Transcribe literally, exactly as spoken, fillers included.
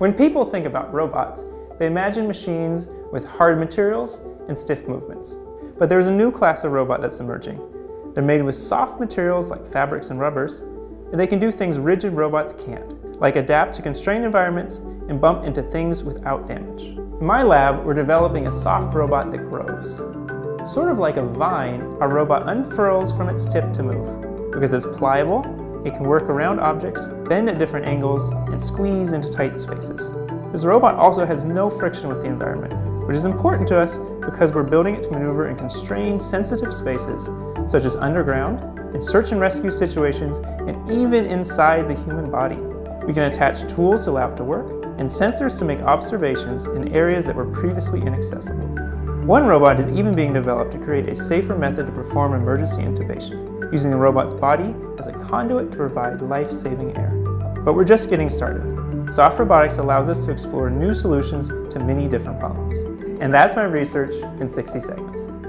When people think about robots, they imagine machines with hard materials and stiff movements. But there's a new class of robot that's emerging. They're made with soft materials like fabrics and rubbers, and they can do things rigid robots can't, like adapt to constrained environments and bump into things without damage. In my lab, we're developing a soft robot that grows. Sort of like a vine, our robot unfurls from its tip to move. Because it's pliable, it can work around objects, bend at different angles, and squeeze into tight spaces. This robot also has no friction with the environment, which is important to us because we're building it to maneuver in constrained, sensitive spaces, such as underground, in search and rescue situations, and even inside the human body. We can attach tools to allow it to work, and sensors to make observations in areas that were previously inaccessible. One robot is even being developed to create a safer method to perform emergency intubation, using the robot's body as a conduit to provide life-saving air. But we're just getting started. Soft robotics allows us to explore new solutions to many different problems. And that's my research in sixty seconds.